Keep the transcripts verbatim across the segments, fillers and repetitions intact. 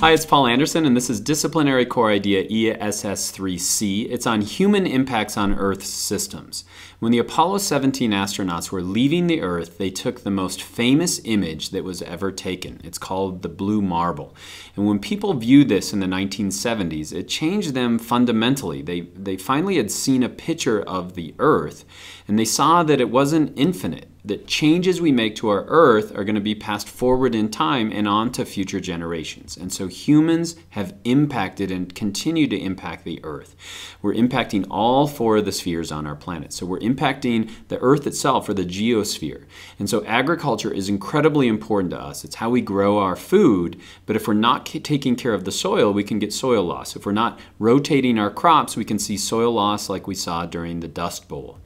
Hi, it's Paul Anderson, and this is Disciplinary Core Idea E S S three C. It's on human impacts on Earth's systems. When the Apollo seventeen astronauts were leaving the Earth, they took the most famous image that was ever taken. It's called the Blue Marble. And when people viewed this in the nineteen seventies, it changed them fundamentally. They, they finally had seen a picture of the Earth, and they saw that it wasn't infinite. That changes we make to our Earth are going to be passed forward in time and on to future generations. And so humans have impacted and continue to impact the Earth. We're impacting all four of the spheres on our planet. So we're impacting the Earth itself, or the geosphere. And so agriculture is incredibly important to us. It's how we grow our food. But if we're not taking care of the soil, we can get soil loss. If we're not rotating our crops, we can see soil loss like we saw during the Dust Bowl.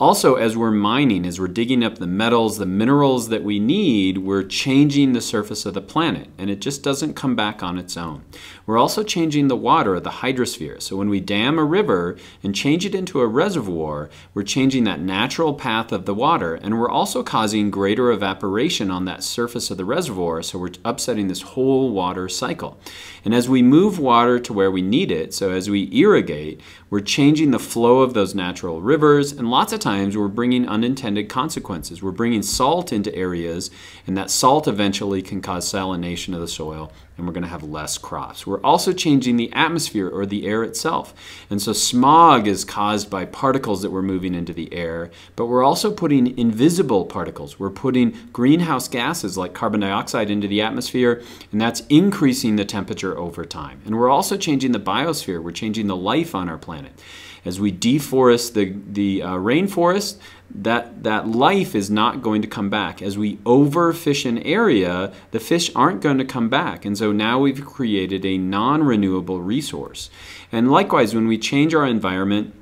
Also, as we're mining, as we're digging up the metals, the minerals that we need, we're changing the surface of the planet, and it just doesn't come back on its own. We're also changing the water, the hydrosphere. So when we dam a river and change it into a reservoir, we're changing that natural path of the water, and we're also causing greater evaporation on that surface of the reservoir, so we're upsetting this whole water cycle. And as we move water to where we need it, so as we irrigate, we're changing the flow of those natural rivers, and lots of times we're bringing unintended consequences. We're bringing salt into areas, and that salt eventually can cause salination of the soil, and we're going to have less crops. We're also changing the atmosphere, or the air itself. And so smog is caused by particles that we're moving into the air, but we're also putting invisible particles. We're putting greenhouse gases like carbon dioxide into the atmosphere, and that's increasing the temperature over time. And we're also changing the biosphere. We're changing the life on our planet. As we deforest the, the uh, rainforest, that, that life is not going to come back. As we overfish an area, the fish aren't going to come back. And so now we've created a non-renewable resource. And likewise, when we change our environment,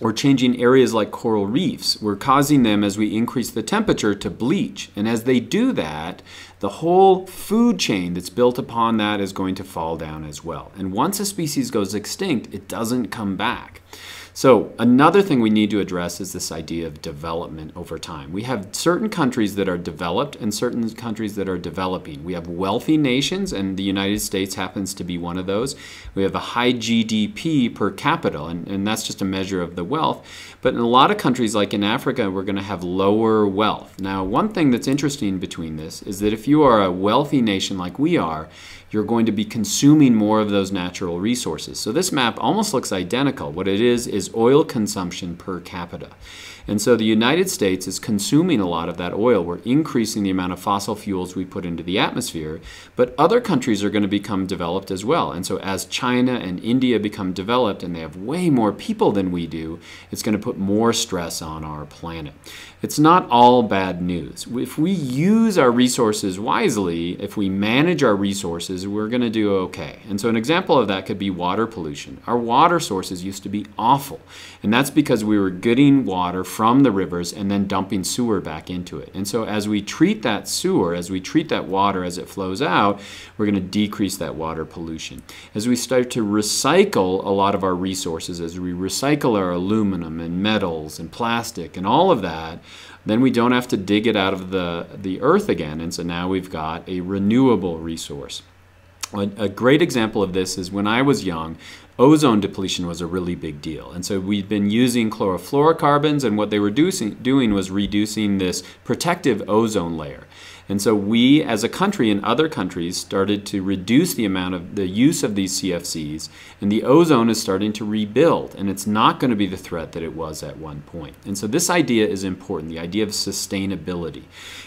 we're changing areas like coral reefs. We're causing them, as we increase the temperature, to bleach. And as they do that, the whole food chain that's built upon that is going to fall down as well. And once a species goes extinct, it doesn't come back. So another thing we need to address is this idea of development over time. We have certain countries that are developed and certain countries that are developing. We have wealthy nations, and the United States happens to be one of those. We have a high G D P per capita, and, and that's just a measure of the wealth. But in a lot of countries, like in Africa, we're going to have lower wealth. Now, one thing that's interesting between this is that if you are a wealthy nation like we are, you're going to be consuming more of those natural resources. So this map almost looks identical. What it is is oil consumption per capita. And so the United States is consuming a lot of that oil. We're increasing the amount of fossil fuels we put into the atmosphere, but other countries are going to become developed as well. And so as China and India become developed, and they have way more people than we do, it's going to put more stress on our planet. It's not all bad news. If we use our resources wisely, if we manage our resources, we're going to do okay. And so an example of that could be water pollution. Our water sources used to be awful, and that's because we were getting water from the rivers and then dumping sewer back into it. And so as we treat that sewer, as we treat that water as it flows out, we're going to decrease that water pollution. As we start to recycle a lot of our resources, as we recycle our aluminum and metals and plastic and all of that, then we don't have to dig it out of the, the earth again. And so now we've got a renewable resource. A great example of this is when I was young, ozone depletion was a really big deal. And so we've been using chlorofluorocarbons, and what they were doing was reducing this protective ozone layer. And so we, as a country and other countries, started to reduce the amount of the use of these C F Cs, and the ozone is starting to rebuild, and it's not going to be the threat that it was at one point. And so this idea is important, the idea of sustainability.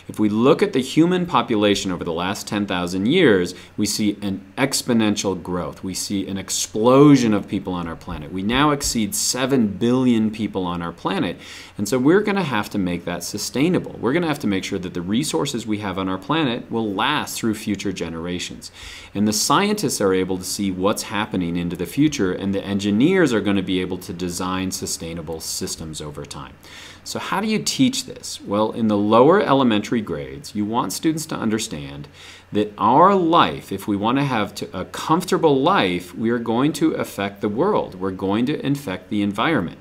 If we look at the human population over the last ten thousand years, we see an exponential growth. We see an explosion of people on our planet. We now exceed seven billion people on our planet, and so we're going to have to make that sustainable. We're going to have to make sure that the resources we have have on our planet will last through future generations. And the scientists are able to see what's happening into the future, and the engineers are going to be able to design sustainable systems over time. So how do you teach this? Well, in the lower elementary grades, you want students to understand that our life, if we want to have to, a comfortable life, we are going to affect the world. We're going to infect the environment.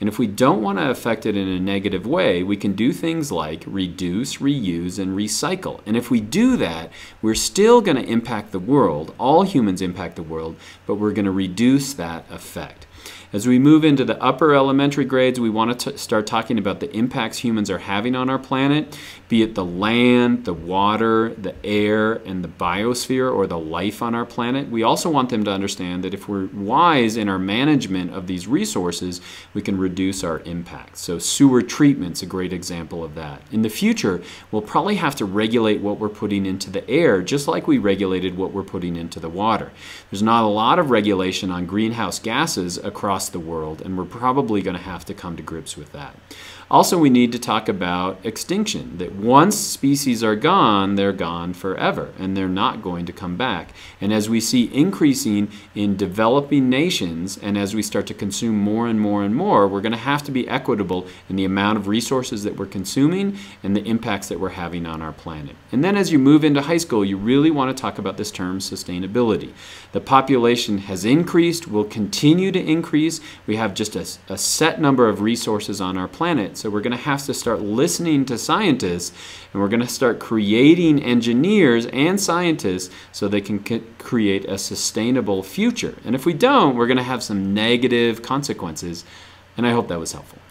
And if we don't want to affect it in a negative way, we can do things like reduce, reuse, and recycle. And if we do that, we're still going to impact the world. All humans impact the world, but we're going to reduce that effect. As we move into the upper elementary grades, we want to start talking about the impacts humans are having on our planet, be it the land, the water, the air, and the biosphere, or the life on our planet. We also want them to understand that if we're wise in our management of these resources, we can reduce our impacts. So sewer treatment's a great example of that. In the future, we'll probably have to regulate what we're putting into the air, just like we regulated what we're putting into the water. There's not a lot of regulation on greenhouse gases across the world, and we're probably going to have to come to grips with that. Also, we need to talk about extinction, that once species are gone, they're gone forever, and they're not going to come back. And as we see increasing in developing nations, and as we start to consume more and more and more, we're going to have to be equitable in the amount of resources that we're consuming and the impacts that we're having on our planet. And then as you move into high school, you really want to talk about this term sustainability. The population has increased, will continue to increase. We have just a, a set number of resources on our planet. So we're going to have to start listening to scientists, and we're going to start creating engineers and scientists so they can create a sustainable future. And if we don't, we're going to have some negative consequences. And I hope that was helpful.